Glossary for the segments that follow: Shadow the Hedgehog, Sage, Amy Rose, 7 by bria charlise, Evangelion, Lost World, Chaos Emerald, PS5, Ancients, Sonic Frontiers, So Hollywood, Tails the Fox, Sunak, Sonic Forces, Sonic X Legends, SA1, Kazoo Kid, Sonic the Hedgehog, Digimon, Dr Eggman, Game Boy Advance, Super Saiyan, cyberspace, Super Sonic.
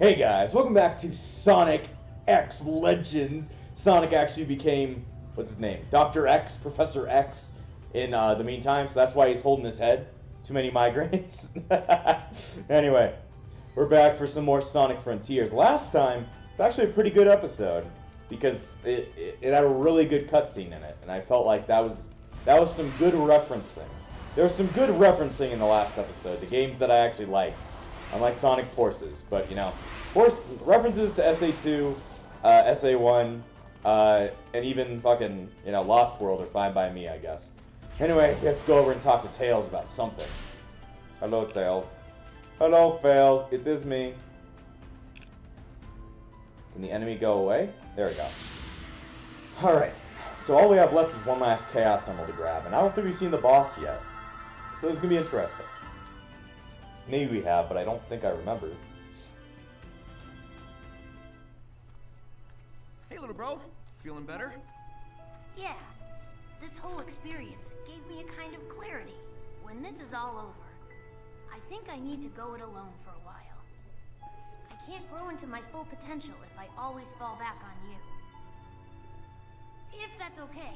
Hey guys, welcome back to Sonic X Legends. Sonic actually became, what's his name? Dr. X, Professor X in the meantime, so that's why he's holding his head. Too many migraines. Anyway, we're back for some more Sonic Frontiers. Last time, it's actually a pretty good episode because it had a really good cutscene in it, and I felt like that was some good referencing. There was some good referencing in the last episode, the games that I actually liked. Unlike Sonic Forces, but you know, references to SA2, SA1, and even fucking, you know, Lost World are fine by me, I guess. Anyway, we have to go over and talk to Tails about something. Hello, Tails. Hello, Tails. It is me. Can the enemy go away? There we go. Alright, so all we have left is one last Chaos Emerald to grab, and I don't think we've seen the boss yet. So this is gonna be interesting. Maybe we have, but I don't think I remember. Hey, little bro. Feeling better? Yeah. This whole experience gave me a kind of clarity. When this is all over, I think I need to go it alone for a while. I can't grow into my full potential if I always fall back on you. If that's okay.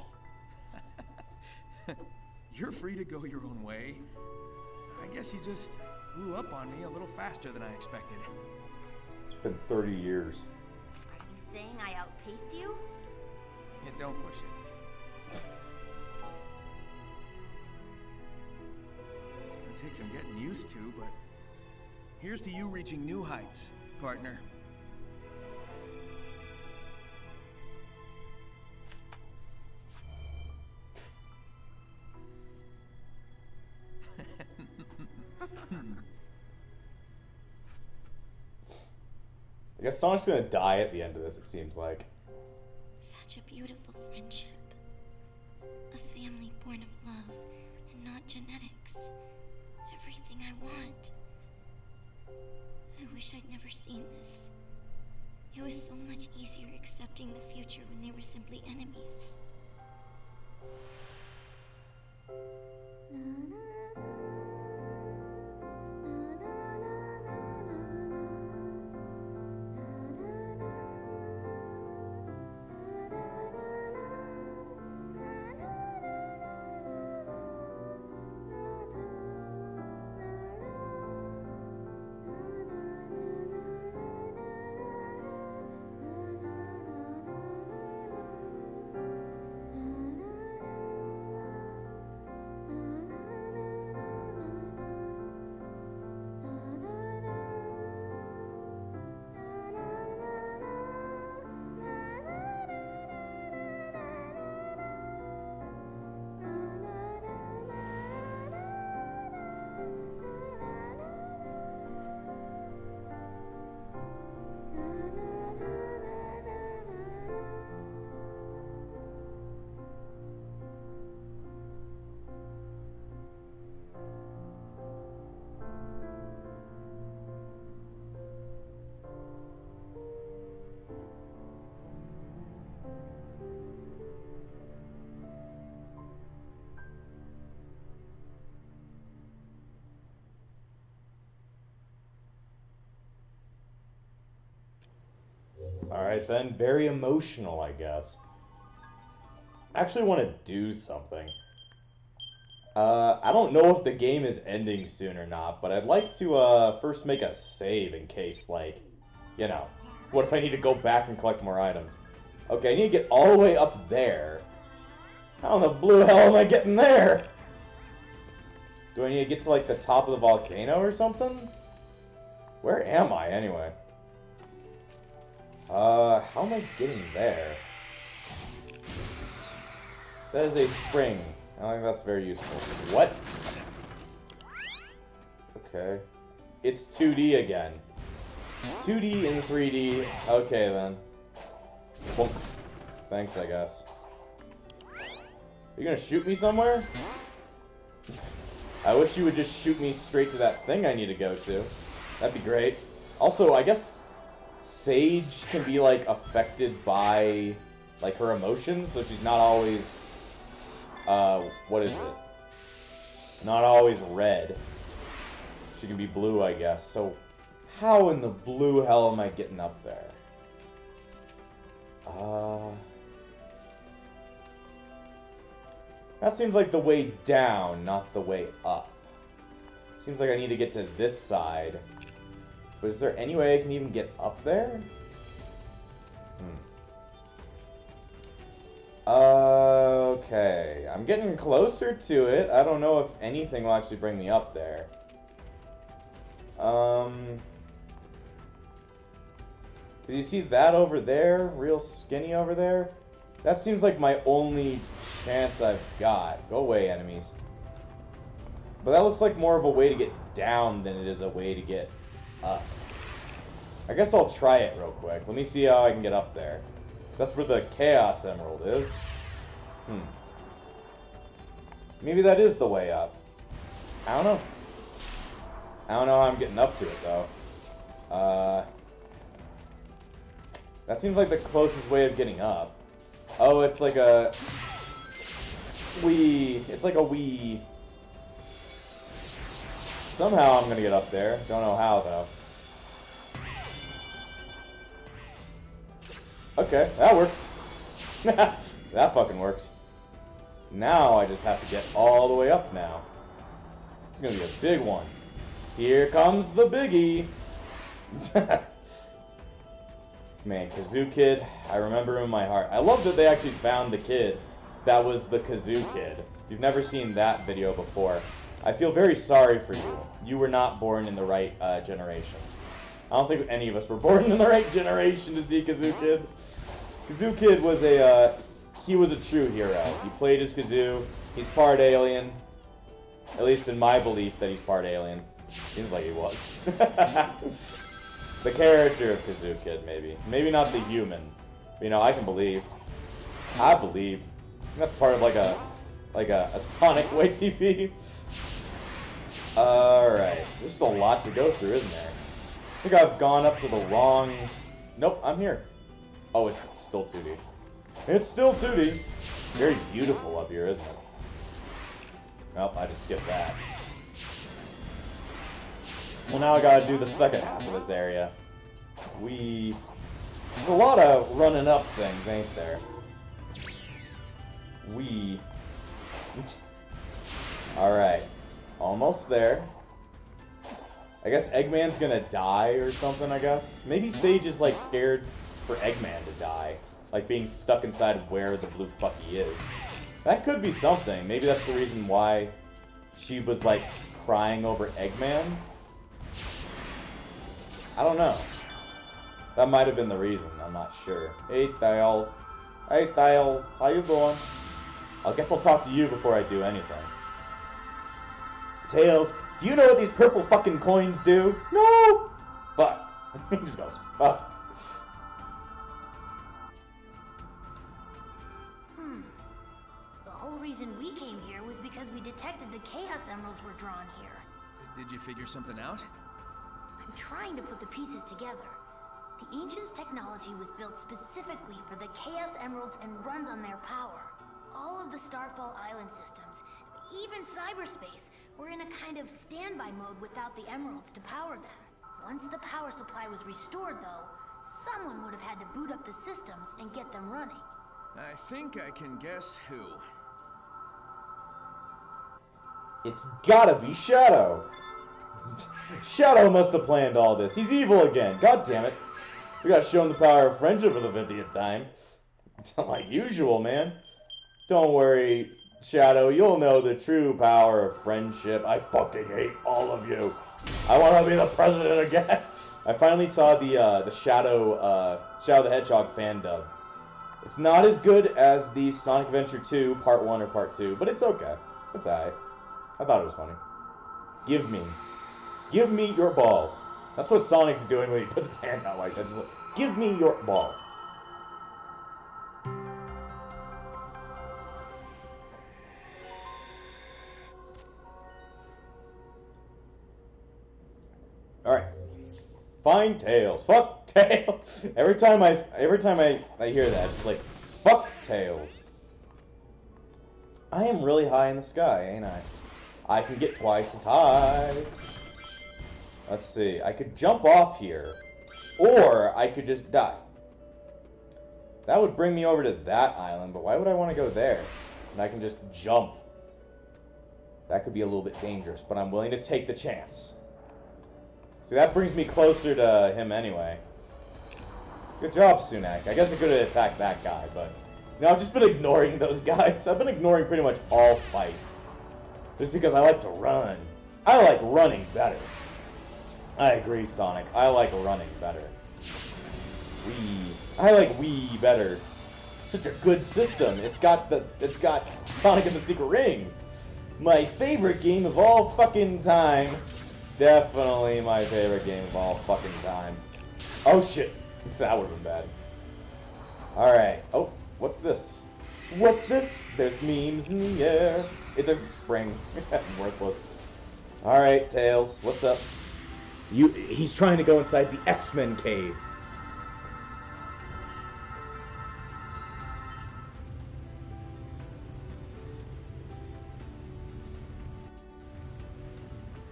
You're free to go your own way. I guess you just grew up on me a little faster than I expected. It's been 30 years. Are you saying I outpaced you? Yeah, don't push it. It's gonna take some getting used to, but here's to you reaching new heights, partner. I guess Sonic's gonna die at the end of this, it seems like. Such a beautiful friendship. A family born of love and not genetics. Everything I want. I wish I'd never seen this. It was so much easier accepting the future when they were simply enemies. Alright then, very emotional, I guess. I actually want to do something. I don't know if the game is ending soon or not, but I'd like to first make a save in case, like, you know, what if I need to go back and collect more items? Okay, I need to get all the way up there. How in the blue hell am I getting there? Do I need to get to, like, the top of the volcano or something? Where am I, anyway? How am I getting there? That is a spring. I don't think that's very useful. What? Okay. It's 2D again. 2D and 3D. Okay, then. Bonk. Thanks, I guess. You're gonna shoot me somewhere? I wish you would just shoot me straight to that thing I need to go to. That'd be great. Also, I guess Sage can be, like, affected by, like, her emotions, so she's not always, what is it? Not always red. She can be blue, I guess. So, How in the blue hell am I getting up there? That seems like the way down, not the way up. Seems like I need to get to this side. But is there any way I can even get up there? Okay, I'm getting closer to it. I don't know if anything will actually bring me up there. Did you see that over there? Real skinny over there? That seems like my only chance I've got. Go away, enemies. But that looks like more of a way to get down than it is a way to get up. I guess I'll try it real quick. Let me see how I can get up there. That's where the Chaos Emerald is. Maybe that is the way up. I don't know. I don't know how I'm getting up to it, though. That seems like the closest way of getting up. Oh, it's like a... Wii. It's like a Wii. Somehow I'm gonna get up there. Don't know how, though. Okay, that works. That fucking works. Now I just have to get all the way up now. It's gonna be a big one. Here comes the biggie. Man, Kazoo Kid, I remember him in my heart. I love that they actually found the kid that was the Kazoo Kid. If you've never seen that video before, I feel very sorry for you. You were not born in the right generation. I don't think any of us were born in the right generation to see Kazoo Kid. Kazoo Kid was a, he was a true hero. He played as Kazoo. He's part alien. At least in my belief that he's part alien. Seems like he was. The character of Kazoo Kid, maybe. Maybe not the human. You know, I can believe. I believe. That's part of like a Sonic YTP. Alright. There's a lot to go through, isn't there? I think I've gone up to the wrong... Nope, I'm here. Oh, it's still 2D. It's still 2D. Very beautiful up here, isn't it? Nope, I just skipped that. Well, now I gotta do the second half of this area. There's a lot of running up things, ain't there? Alright. Almost there. I guess Eggman's gonna die or something, I guess. Maybe Sage is, like, scared for Eggman to die. Like, being stuck inside where the blue Bucky is. That could be something. Maybe that's the reason why she was, like, crying over Eggman. I don't know. That might have been the reason. I'm not sure. Hey, Tails. Hey, Tails. How you doing? I guess I'll talk to you before I do anything. Tails... Do you know what these purple fucking coins do? No! Fuck. He just goes, fuck. The whole reason we came here was because we detected the Chaos Emeralds were drawn here. Did you figure something out? I'm trying to put the pieces together. The Ancients' technology was built specifically for the Chaos Emeralds and runs on their power. All of the Starfall Island systems, even cyberspace, we're in a kind of standby mode without the emeralds to power them. Once the power supply was restored, though, someone would have had to boot up the systems and get them running. I think I can guess who. It's gotta be Shadow. Shadow must have planned all this. He's evil again. God damn it. We got shown the power of friendship for the 50th time. Like usual, man. Don't worry, Shadow, you'll know the true power of friendship. I fucking hate all of you. I want to be the president again. I finally saw the Shadow the Hedgehog fan dub. It's not as good as the Sonic Adventure 2 Part 1 or Part 2, but it's okay. It's alright. I thought it was funny. Give me your balls. That's what Sonic's doing when he puts his hand out like that. Just like, give me your balls. Alright. Fine Tails. Fuck Tails. Every time I hear that, it's just like, fuck Tails. I am really high in the sky, ain't I? I can get twice as high. Let's see. I could jump off here, or I could just die. That would bring me over to that island, but why would I want to go there? And I can just jump. That could be a little bit dangerous, but I'm willing to take the chance. See, that brings me closer to him anyway. Good job, Sunak. I guess I could have attacked that guy, but... No, I've just been ignoring those guys. I've been ignoring pretty much all fights. Just because I like to run. I like running better. I agree, Sonic. I like running better. Wii. I like Wii better. Such a good system. It's got Sonic and the Secret Rings. My favorite game of all fucking time. Definitely my favorite game of all fucking time. Oh shit. That would've been bad. Alright. Oh, what's this? What's this? There's memes in the air. It's a spring. Worthless. Alright, Tails. What's up? He's trying to go inside the X-Men cave.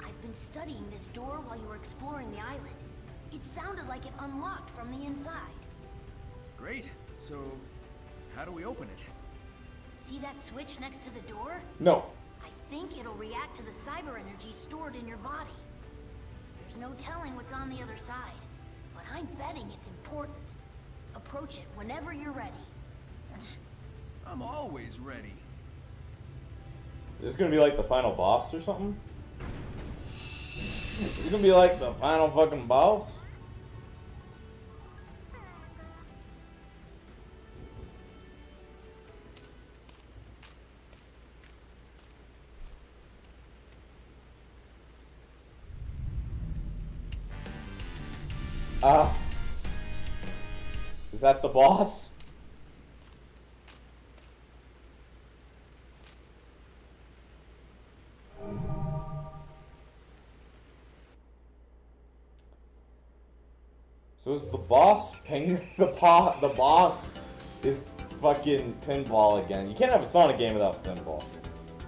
I've been studying this door while you were exploring the island. It sounded like it unlocked from the inside. Great. So, how do we open it? See that switch next to the door? No. I think it'll react to the cyber energy stored in your body. No telling what's on the other side, but I'm betting it's important. Approach it whenever you're ready. I'm always ready. Is this gonna be like the final boss or something? Is it gonna be like the final fucking boss? Is that the boss? So is the boss the boss is fucking pinball again. You can't have a Sonic game without pinball.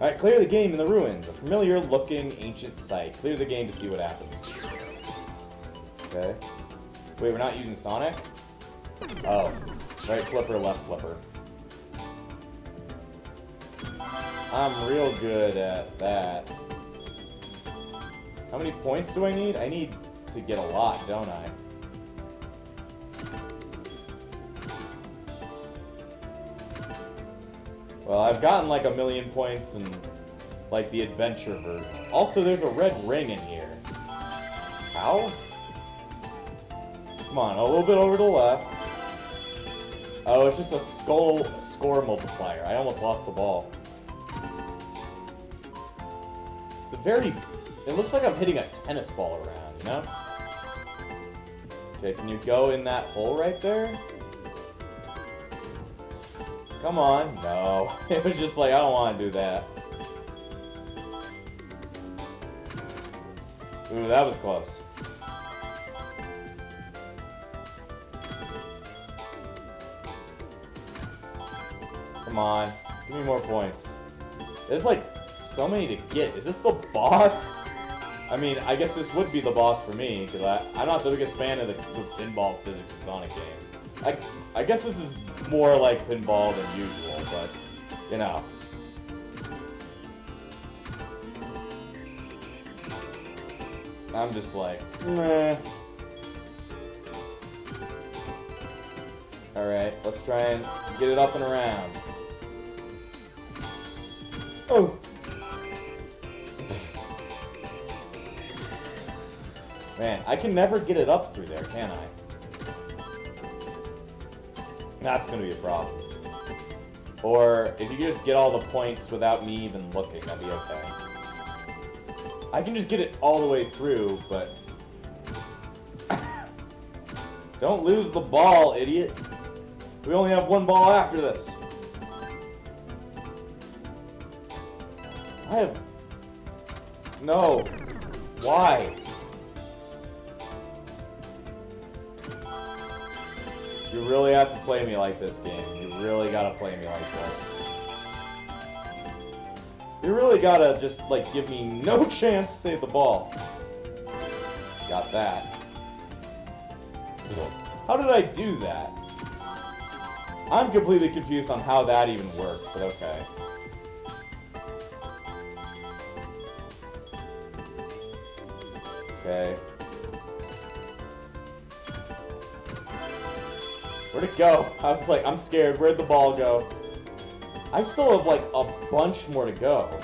Alright, clear the game in the ruins. A familiar looking ancient site. Clear the game to see what happens. Okay. Wait, we're not using Sonic? Oh. Right flipper, left flipper. I'm real good at that. How many points do I need? I need to get a lot, don't I? Well, I've gotten like 1,000,000 points in like the adventure version. Also, there's a red ring in here. How? Come on, a little bit over to the left. Oh, it's just a skull score multiplier. I almost lost the ball. It's a very... It looks like I'm hitting a tennis ball around, you know? Okay, can you go in that hole right there? Come on. No. It was just like, I don't want to do that. Ooh, that was close. Come on, give me more points. There's like so many to get. Is this the boss? I mean, I guess this would be the boss for me because I'm not the biggest fan of the pinball physics in Sonic games. I guess this is more like pinball than usual, but you know. I'm just like, meh. Alright, let's try and get it up and around. Oh! Man, I can never get it up through there, can I? That's gonna be a problem. Or, if you could just get all the points without me even looking, that'd be okay. I can just get it all the way through, but... Don't lose the ball, idiot! We only have one ball after this! I have... No. Why? You really have to play me like this game. You really gotta play me like this. You really gotta just, like, give me no chance to save the ball. Got that. How did I do that? I'm completely confused on how that even worked, but okay. Okay. Where'd it go? I was like, I'm scared. Where'd the ball go? I still have, like, a bunch more to go.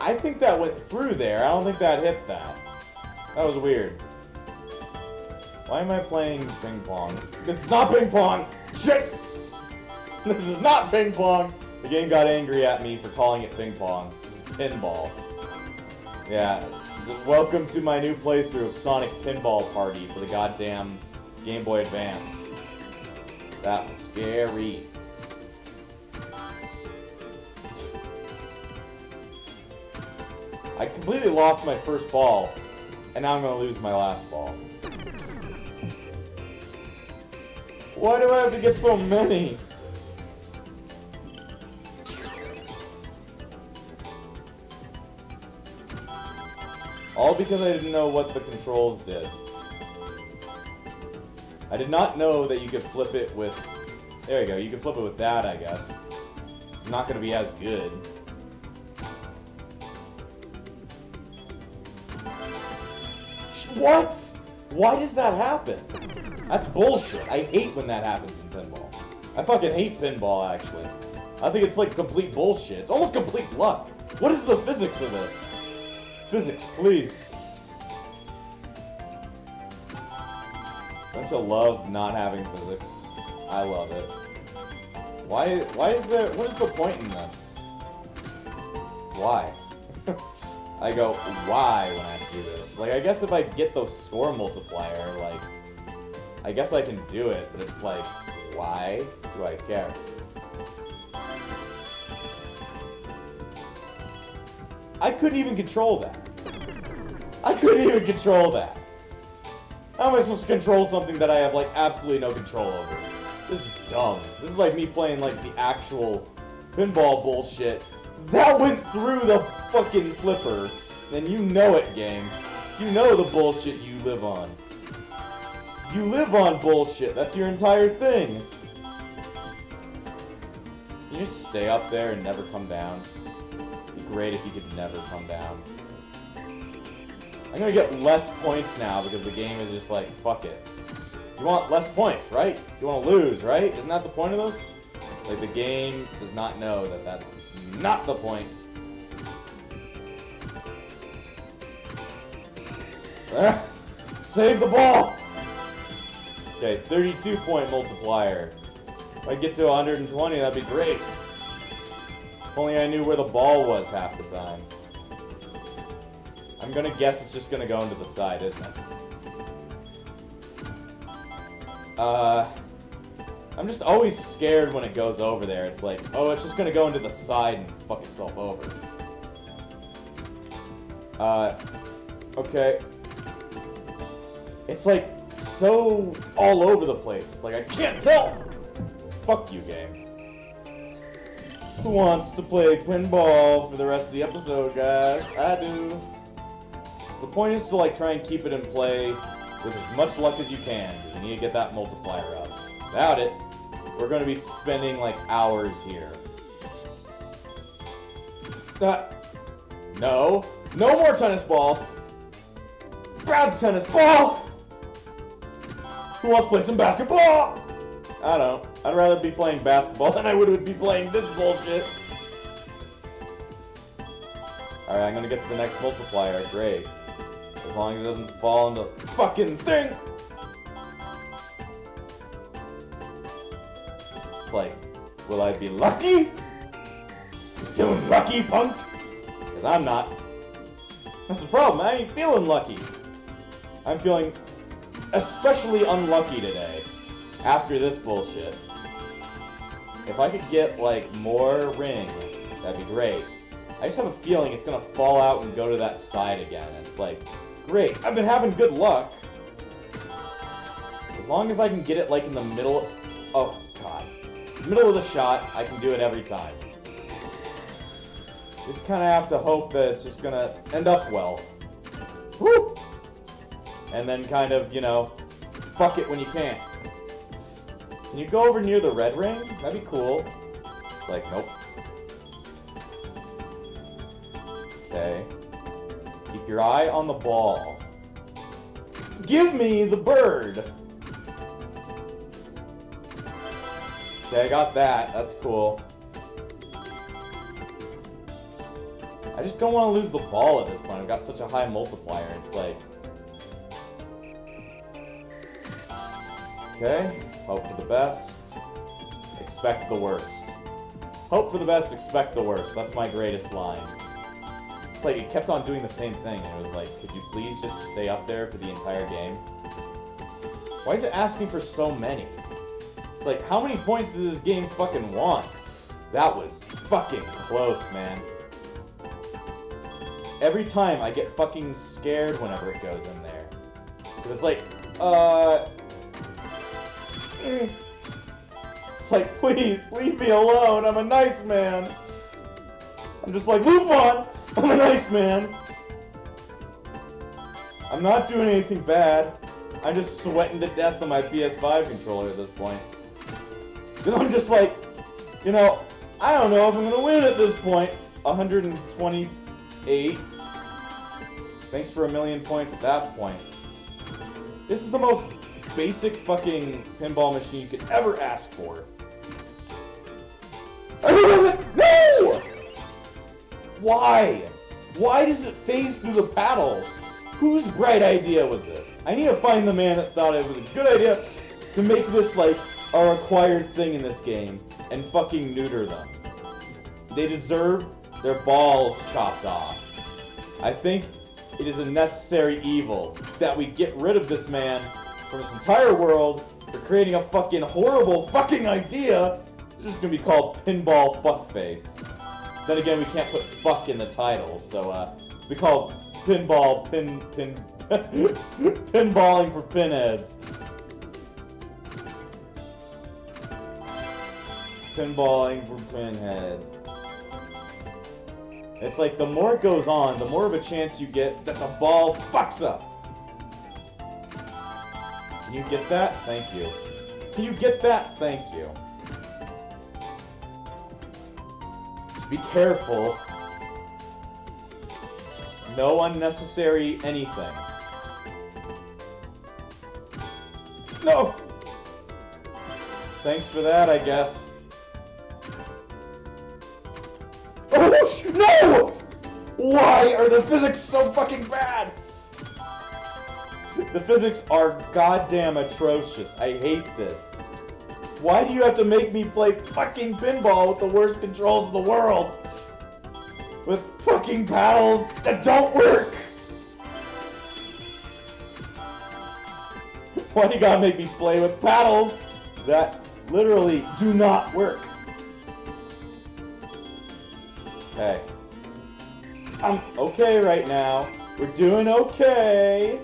I think that went through there. I don't think that hit that. That was weird. Why am I playing ping pong? This is not ping pong! Shit! This is not ping pong! The game got angry at me for calling it ping pong. Pinball. Yeah. Welcome to my new playthrough of Sonic Pinball Party for the goddamn Game Boy Advance. That was scary. I completely lost my first ball, and now I'm gonna lose my last ball. Why do I have to get so many? All because I didn't know what the controls did. I did not know that you could flip it with... There you go, you can flip it with that, I guess. I'm not going to be as good. What? Why does that happen? That's bullshit. I hate when that happens in pinball. I fucking hate pinball, actually. I think it's like complete bullshit. It's almost complete luck. What is the physics of this? Physics, please. Don't you love not having physics? I love it. Why is there... What is the point in this? Why? I go, why when I have to do this? Like, I guess if I get the score multiplier, like... I guess I can do it, but it's like, why do I care? I couldn't even control that. I couldn't even control that. How am I supposed to control something that I have, like, absolutely no control over? This is dumb. This is like me playing, like, the actual pinball bullshit. That went through the fucking flipper. Then you know it, game. You know the bullshit you live on. You live on bullshit. That's your entire thing. Can you just stay up there and never come down? Great if you could never come down. I'm gonna get less points now because the game is just like, fuck it. You want less points, right? You want to lose, right? Isn't that the point of this? Like, the game does not know that that's not the point. Ah, save the ball! Okay, 32 point multiplier. If I get to 120, that'd be great. If only I knew where the ball was half the time. I'm gonna guess it's just gonna go into the side, isn't it? I'm just always scared when it goes over there. It's like, oh, it's just gonna go into the side and fuck itself over. Okay. It's like so all over the place. It's like, I can't tell! Fuck you, game. Who wants to play pinball for the rest of the episode, guys? I do. The point is to, like, try and keep it in play with as much luck as you can. You need to get that multiplier up. Without it, we're going to be spending, like, hours here. No. No more tennis balls. Grab tennis ball! Who wants to play some basketball? I don't. I'd rather be playing basketball than I would be playing this bullshit. Alright, I'm gonna get to the next multiplier. Great. As long as it doesn't fall into the fucking thing! It's like, will I be lucky? You feeling lucky, punk? Because I'm not. That's the problem, I ain't feeling lucky. I'm feeling especially unlucky today. After this bullshit. If I could get, like, more ring, that'd be great. I just have a feeling it's gonna fall out and go to that side again. It's like, great, I've been having good luck. As long as I can get it, like, in the middle... Oh, God. Middle of the shot, I can do it every time. Just kind of have to hope that it's just going to end up well. Woo! And then kind of, you know, fuck it when you can't. Can you go over near the red ring? That'd be cool. It's like, nope. Okay. Keep your eye on the ball. Give me the bird! Okay, I got that. That's cool. I just don't want to lose the ball at this point. I've got such a high multiplier. It's like... Okay. Hope for the best. Expect the worst. Hope for the best, expect the worst. That's my greatest line. It's like it kept on doing the same thing. And it was like, could you please just stay up there for the entire game? Why is it asking for so many? It's like, how many points does this game fucking want? That was fucking close, man. Every time I get fucking scared whenever it goes in there. Because it's like, It's like, please, leave me alone, I'm a nice man. I'm just like, move on, I'm a nice man. I'm not doing anything bad. I'm just sweating to death on my PS5 controller at this point. Because I'm just like, you know, I don't know if I'm going to win at this point. 128. Thanks for 1,000,000 points at that point. This is the most basic fucking pinball machine you could ever ask for. No! Why? Why does it phase through the paddle? Whose bright idea was this? I need to find the man that thought it was a good idea to make this, like, a required thing in this game and fucking neuter them. They deserve their balls chopped off. I think it is a necessary evil that we get rid of this man from this entire world for creating a fucking horrible fucking idea. It's just gonna be called Pinball Fuckface. Then again, we can't put fuck in the title, so, we call Pinball pinballing for pinheads. Pinballing for pinhead. It's like, the more it goes on, the more of a chance you get that the ball fucks up. Can you get that? Thank you. Can you get that? Thank you. Just be careful. No unnecessary anything. No! Thanks for that, I guess. Oh, no! Why are the physics so fucking bad? The physics are goddamn atrocious. I hate this. Why do you have to make me play fucking pinball with the worst controls in the world? With fucking paddles that don't work! Why do you gotta make me play with paddles that literally do not work? Okay. I'm okay right now. We're doing okay.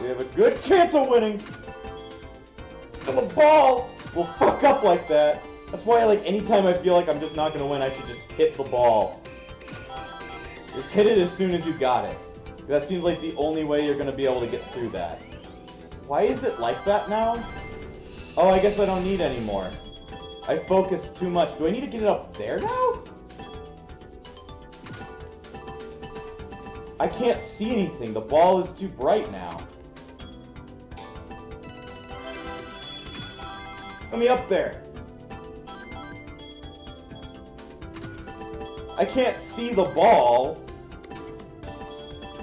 We have a good chance of winning, and the ball will fuck up like that. That's why, like, anytime I feel like I'm just not gonna win, I should just hit the ball. Just hit it as soon as you got it. That seems like the only way you're gonna be able to get through that. Why is it like that now? Oh, I guess I don't need any more. I focused too much. Do I need to get it up there now? I can't see anything. The ball is too bright now. Let me up there. I can't see the ball.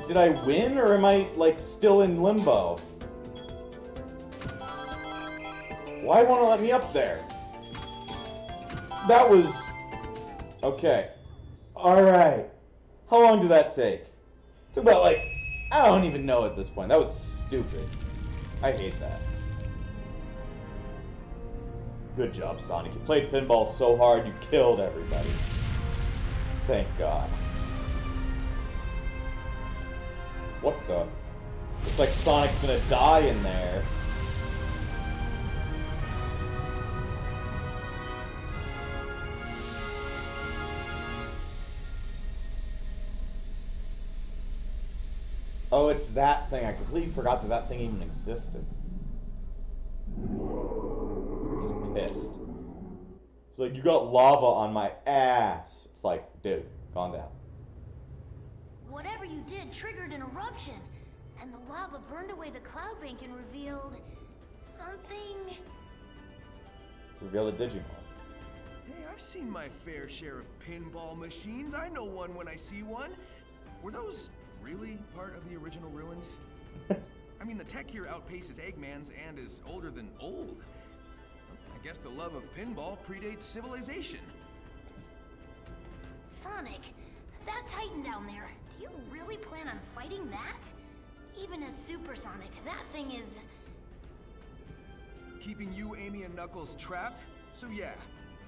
Did I win, or am I, like, still in limbo? Why won't it let me up there? That was... Okay. Alright. How long did that take? It took about, like, I don't even know at this point. That was stupid. I hate that. Good job, Sonic. You played pinball so hard, you killed everybody. Thank God. What the? It's like Sonic's gonna die in there. Oh, it's that thing. I completely forgot that that thing even existed. I'm just pissed. It's like, you got lava on my ass. It's like, dude, calm down. Whatever you did triggered an eruption, and the lava burned away the cloud bank and revealed something. Revealed a Digimon. Hey, I've seen my fair share of pinball machines. I know one when I see one. Were those really part of the original ruins? I mean, the tech here outpaces Eggman's and is older than old. I guess the love of pinball predates civilization. Sonic, that Titan down there, do you really plan on fighting that? Even as Super Sonic, that thing is... keeping you, Amy, and Knuckles trapped? So yeah,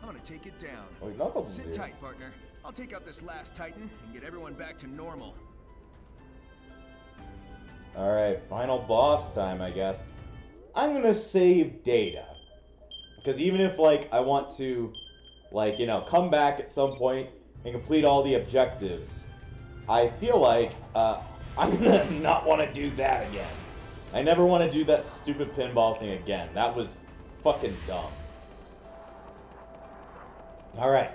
I'm gonna take it down. Oh, Knuckles, sit tight, partner. I'll take out this last Titan and get everyone back to normal. Alright, final boss time, I guess. I'm gonna save data. Because even if, like, I want to, like, you know, come back at some point and complete all the objectives, I feel like I'm gonna not want to do that again. I never want to do that stupid pinball thing again. That was fucking dumb. Alright.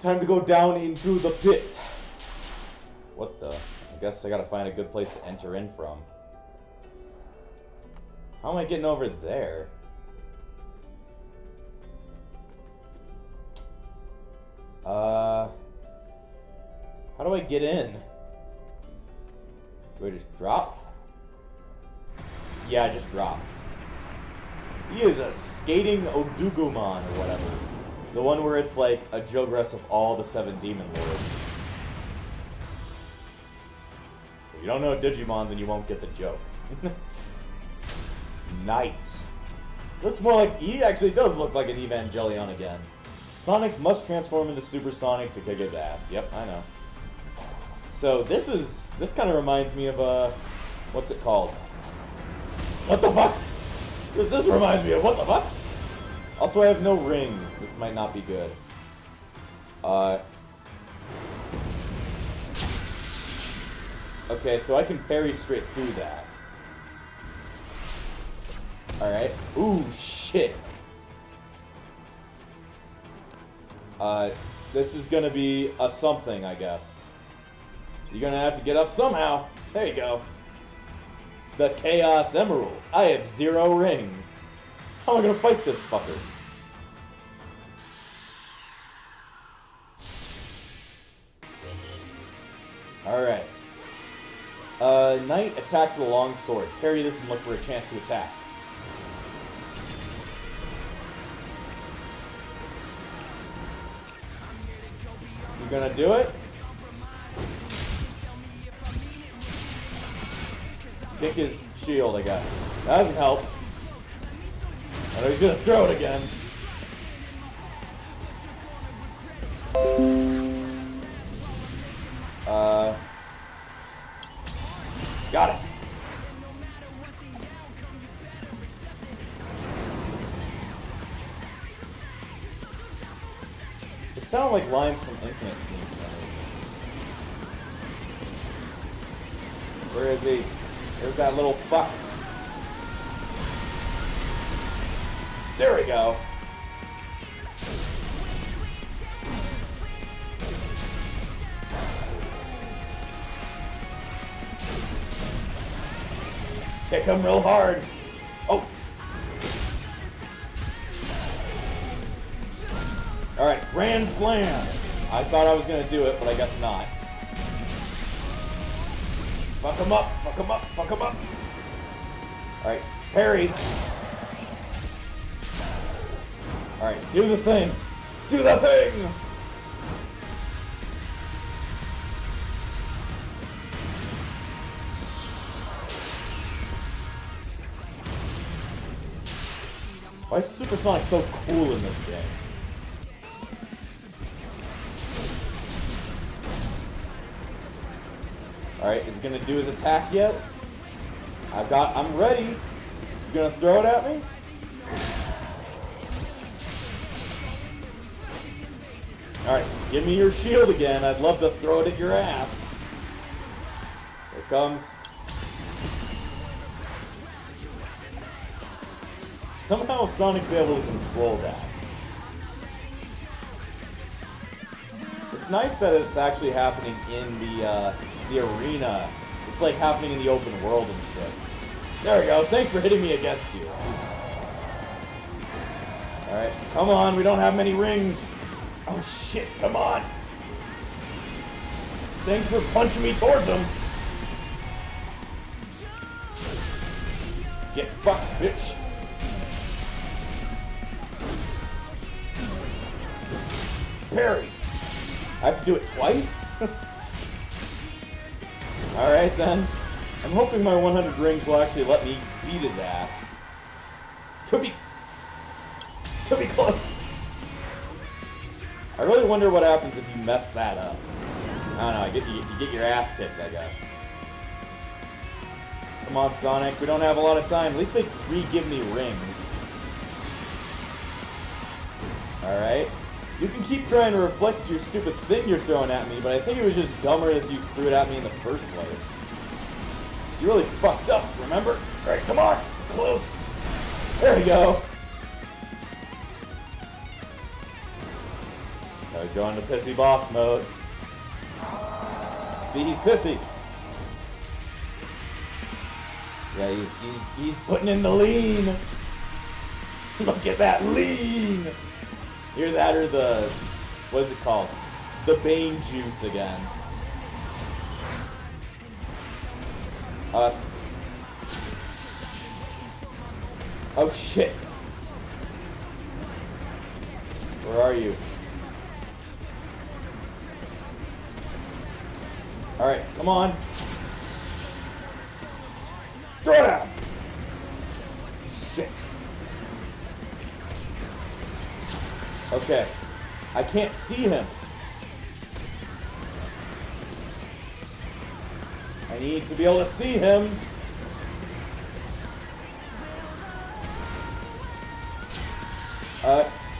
Time to go down into the pit. What the? I guess I gotta find a good place to enter in from. How am I getting over there? How do I get in? Do I just drop? Yeah, I just drop. He is a skating Odugumon or whatever. The one where it's like a jogress of all the 7 demon lords. If you don't know Digimon, then you won't get the joke. Knight. Looks more like... he actually does look like an Evangelion again. Sonic must transform into Super Sonic to kick his ass. Yep, I know. So this is... this kind of reminds me of a... what's it called? What the fuck? This reminds me of what the fuck? Also, I have no rings. This might not be good. Okay, so I can parry straight through that. Alright. Ooh, shit. This is gonna be a something, I guess. You're gonna have to get up somehow. There you go. The Chaos Emerald. I have 0 rings. How am I gonna fight this fucker? Alright. Knight attacks with a long sword. Parry this and look for a chance to attack. You gonna do it? Kick his shield, I guess. That doesn't help. I know he's gonna throw it again. Got it. It sounded like lines from Infinite Steam. Where is he? There's that little fuck. There we go. Kick him real hard. Oh. Alright, grand slam. I thought I was going to do it, but I guess not. Fuck him up, fuck him up, fuck him up. Alright, parry. Alright, do the thing. Do the thing! Why is Super Sonic so cool in this game? Alright, is he gonna do his attack yet? I'm ready. He's gonna throw it at me? Alright, give me your shield again. I'd love to throw it at your ass. Like, it comes. Somehow Sonic's able to control that. It's nice that it's actually happening in the arena. It's like happening in the open world and shit. There we go. Thanks for hitting me against you. Alright. Come on. We don't have many rings. Oh shit. Come on. Thanks for punching me towards him. Get fucked, bitch. Parry. I have to do it twice? Alright then. I'm hoping my 100 rings will actually let me beat his ass. Could be close. I really wonder what happens if you mess that up. I don't know, you get your ass kicked, I guess. Come on, Sonic, we don't have a lot of time. At least they re-give me rings. Alright. You can keep trying to reflect your stupid thing you're throwing at me, but I think it was just dumber if you threw it at me in the first place. You really fucked up, remember? Alright, come on! Close! There we go! I was going to pissy boss mode. See, he's pissy! Yeah, he's putting in the lean! Look at that lean! Either that or the, what is it called? The Bane Juice again. Oh shit. Where are you? Alright, come on. Throw it out! Shit. Okay, I can't see him. I need to be able to see him.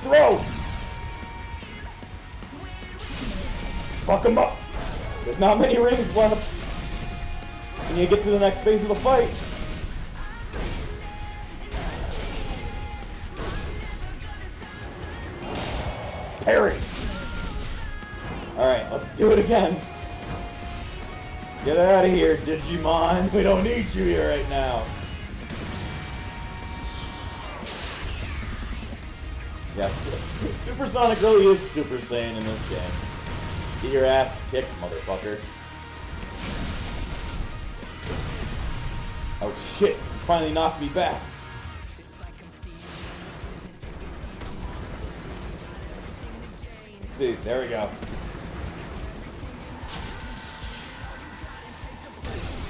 Throw! Fuck him up! There's not many rings left. And you get to the next phase of the fight. Parry! Alright, let's do it again. Get out of here, Digimon. We don't need you here right now. Yes, Super Sonic really is Super Saiyan in this game. Get your ass kicked, motherfucker. Oh shit, finally knocked me back. See, there we go.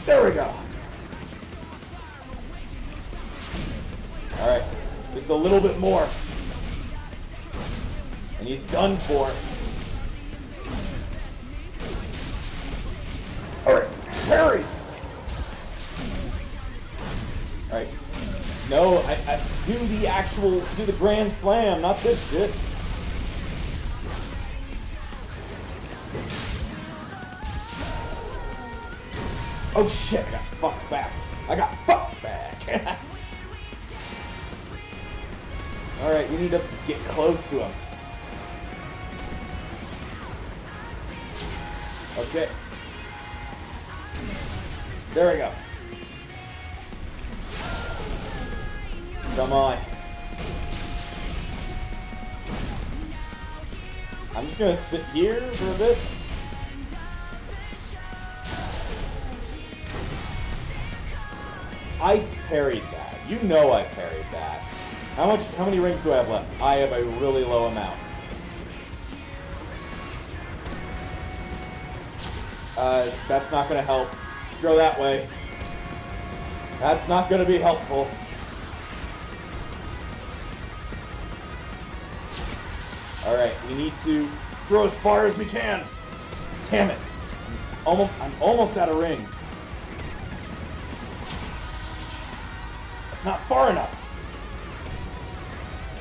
There we go. All right, just a little bit more, and he's done for. All right, Harry. All right, no, I do the grand slam, not this shit. Oh shit, I got fucked back. Alright, we need to get close to him. Okay. There we go. Come on. I'm just gonna sit here for a bit. I parried that. You know I parried that. How many rings do I have left? I have a really low amount. That's not gonna help. Throw that way. That's not gonna be helpful. Alright, we need to throw as far as we can. Damn it. I'm almost out of rings. Not far enough.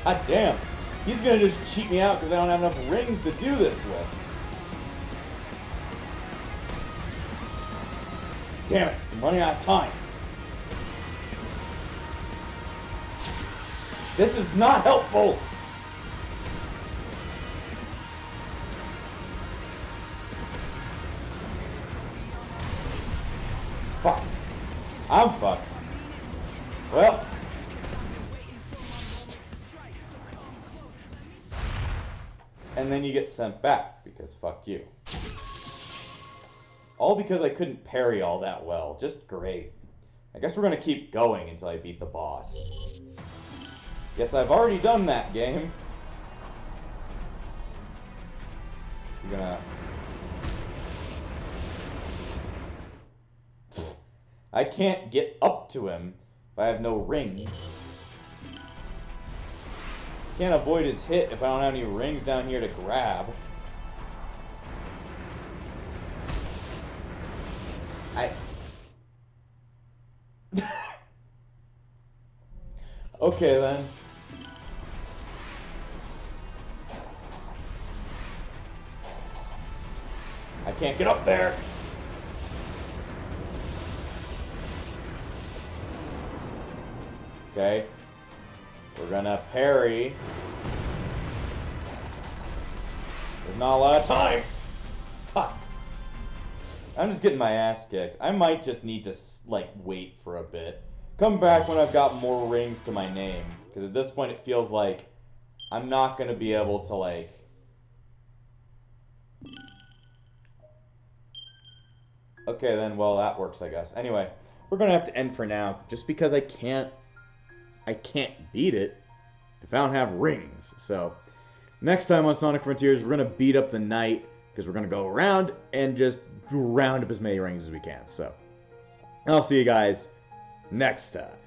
God damn. He's gonna just cheat me out because I don't have enough rings to do this with. Damn it, I'm running out of time. This is not helpful! Fuck. I'm fucked. Well. And then you get sent back, because fuck you. All because I couldn't parry all that well. Just great. I guess we're gonna keep going until I beat the boss. Yes, I've already done that game. You're gonna... I can't get up to him if I have no rings. Can't avoid his hit if I don't have any rings down here to grab. Okay then. I can't get up there. Okay. We're gonna parry. There's not a lot of time. Fuck. I'm just getting my ass kicked. I might just need to, like, wait for a bit. Come back when I've got more rings to my name. Because at this point it feels like I'm not going to be able to, like... Okay then, well that works I guess. Anyway, we're going to have to end for now. Just because I can't beat it if I don't have rings. So, next time on Sonic Frontiers we're going to beat up the Knight. Because we're going to go around and just round up as many rings as we can. So, I'll see you guys next time.